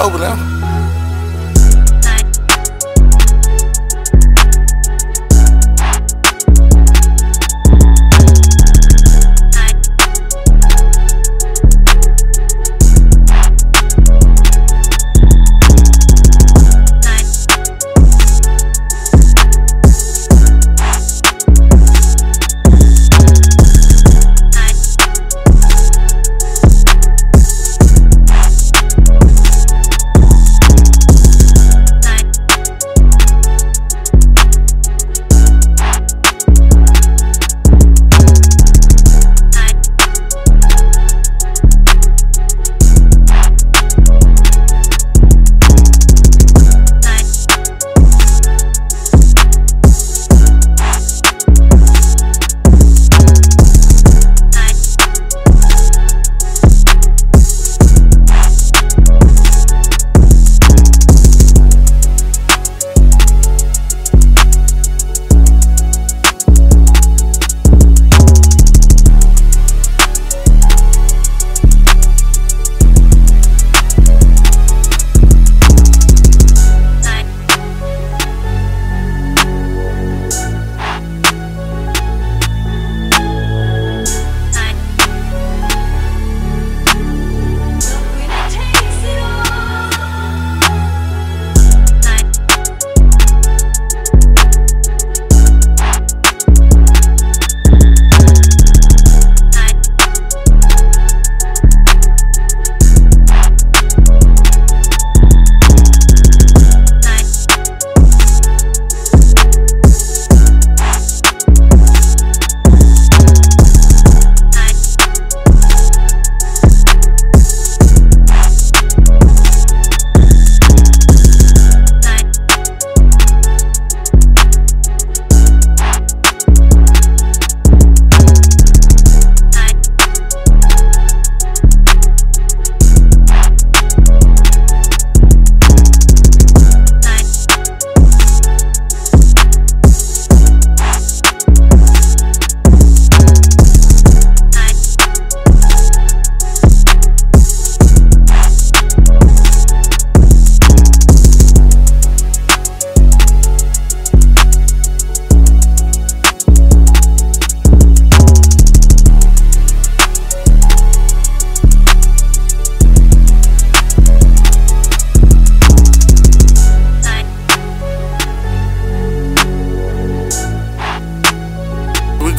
program.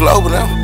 Global now.